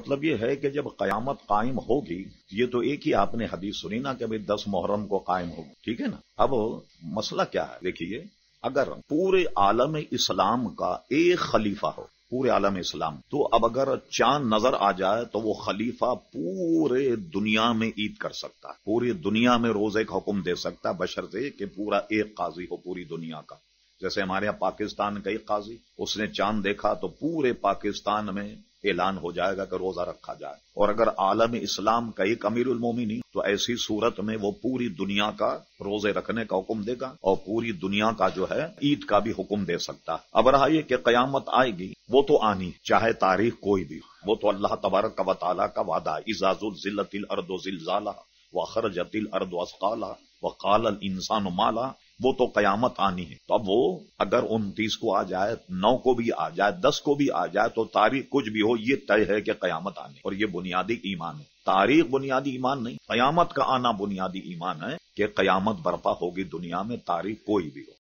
मतलब यह है कि जब कयामत कायम होगी, ये तो एक ही आपने हदीस सुनी ना कि भाई 10 मुहर्रम को कायम होगी, ठीक है ना। अब मसला क्या है, देखिए, अगर पूरे आलम इस्लाम का एक खलीफा हो, पूरे आलम इस्लाम, तो अब अगर चांद नजर आ जाए तो वो खलीफा पूरे दुनिया में ईद कर सकता है, पूरी दुनिया में रोजे का हुक्म दे सकता है, बशर्ते कि पूरा एक काजी हो पूरी दुनिया का। जैसे हमारे यहाँ पाकिस्तान का एक काजी, उसने चांद देखा तो पूरे पाकिस्तान में ऐलान हो जाएगा कि रोजा रखा जाए। और अगर आलम इस्लाम का एक अमीरुल मोमिनीन, तो ऐसी सूरत में वो पूरी दुनिया का रोजे रखने का हुक्म देगा और पूरी दुनिया का जो है ईद का भी हुक्म दे सकता है। अब रहा ये कि कयामत आएगी, वो तो आनी, चाहे तारीख कोई भी, वो तो अल्लाह तबारक व तआला का वादा है, इज़ाज़ुल ज़िल्लतिल अर्दु ज़िल्ज़ालहा व अख़रजतिल अर्दु अस्क़ालहा व क़ालल इंसानु मा लहा, वो तो कयामत आनी है। तो अब वो अगर 29 को आ जाए, 9 को भी आ जाए, 10 को भी आ जाए, तो तारीख कुछ भी हो, ये तय है कि कयामत आनी। और ये बुनियादी ईमान है, तारीख बुनियादी ईमान नहीं, कयामत का आना बुनियादी ईमान है कि कयामत बर्पा होगी दुनिया में, तारीख कोई भी हो।